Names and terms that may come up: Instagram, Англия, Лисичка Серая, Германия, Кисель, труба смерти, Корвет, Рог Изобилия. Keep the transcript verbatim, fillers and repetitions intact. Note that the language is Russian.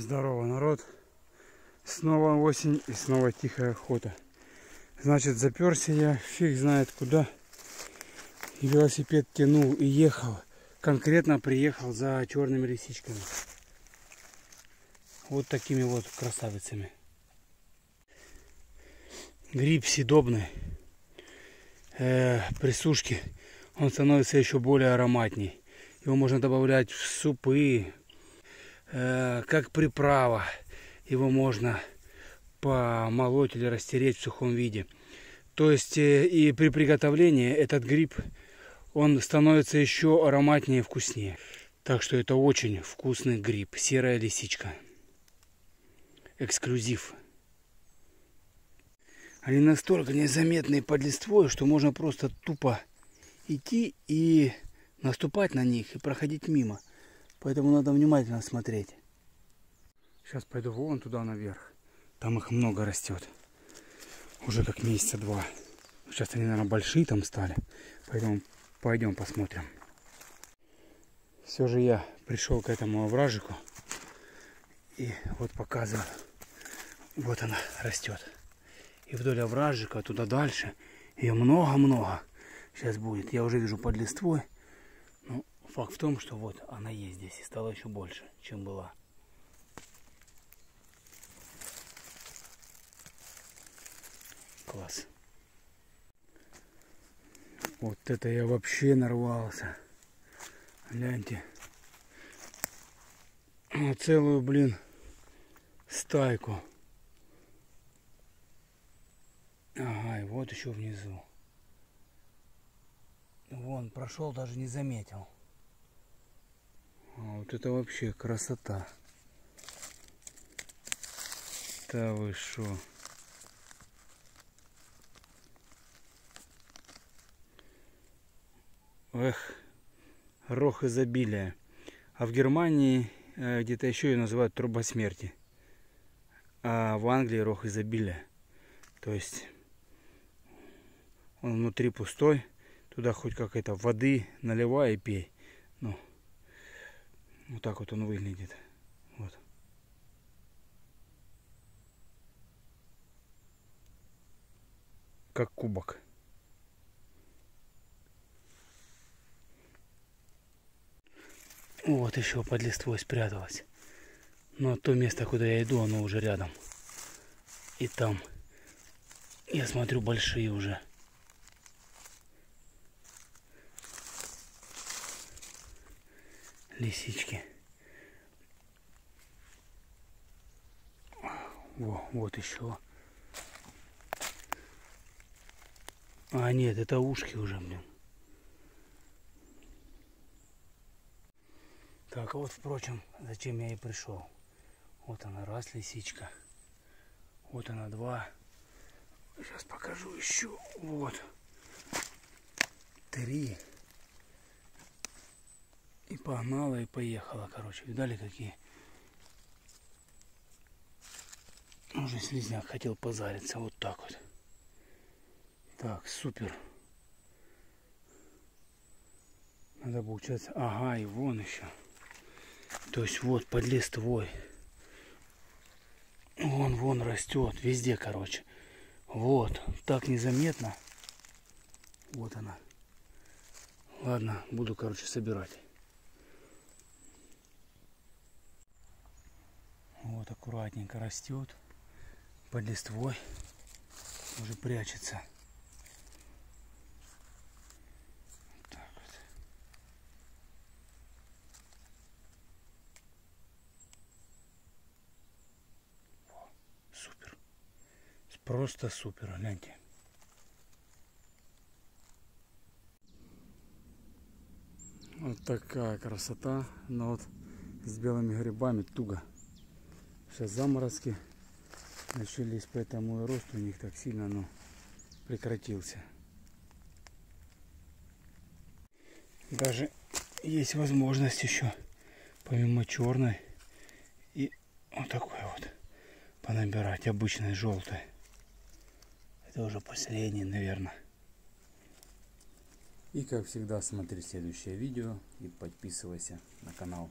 Здорово, народ. Снова осень и снова тихая охота. Значит, заперся я фиг знает куда. И велосипед тянул и ехал. Конкретно приехал за черными лисичками. Вот такими вот красавицами. Гриб съедобный. Э, при сушке он становится еще более ароматней. Его можно добавлять в супы, э, как приправа. Его можно помолоть или растереть в сухом виде. То есть э, и при приготовлении этот гриб, он становится еще ароматнее и вкуснее. Так что это очень вкусный гриб. Серая лисичка. Эксклюзив. Они настолько незаметные под листвой, что можно просто тупо идти и наступать на них и проходить мимо. Поэтому надо внимательно смотреть. Сейчас пойду вон туда наверх. Там их много растет. Уже как месяца два. Сейчас они, наверное, большие там стали. Поэтому пойдем посмотрим. Все же я пришел к этому овражику. И вот показываю. Вот она растет. И вдоль овражика, туда дальше. Ее много-много сейчас будет. Я уже вижу под листвой. Но факт в том, что вот она есть здесь. И стала еще больше, чем была. Класс. Вот это я вообще нарвался. Гляньте. Целую, блин, стайку. Ага, и вот еще внизу. Вон, прошел, даже не заметил. А вот это вообще красота. Да вы шо. Эх, рог изобилия. А в Германии где-то еще ее называют труба смерти. А в Англии рог изобилия. То есть он внутри пустой, туда хоть какая-то воды наливай и пей. Ну, вот так вот он выглядит. Вот. Как кубок. Вот еще под листвой спряталась. Но то место, куда я иду, оно уже рядом. И там, я смотрю, большие уже. Лисички. Во, вот еще. А нет, это ушки уже, блин. Так, вот, впрочем, зачем я и пришел. Вот она, раз лисичка. Вот она, два. Сейчас покажу еще. Вот. Три. И погнала, и поехала, короче. Видали, какие? Уже слизняк хотел позариться. Вот так вот. Так, супер. Надо получается... Ага, и вон еще. То есть вот под листвой. Вон, вон растет. Везде, короче. Вот. Так незаметно. Вот она. Ладно, буду, короче, собирать. Вот аккуратненько растет. Под листвой. Уже прячется. Просто супер, гляньте. Вот такая красота, но вот с белыми грибами туго. Сейчас заморозки начались, поэтому и рост у них так сильно, но прекратился. Даже есть возможность еще, помимо черной, и вот такой вот понабирать, обычной желтой. Это уже последний, наверное. И как всегда, смотри следующее видео и подписывайся на канал.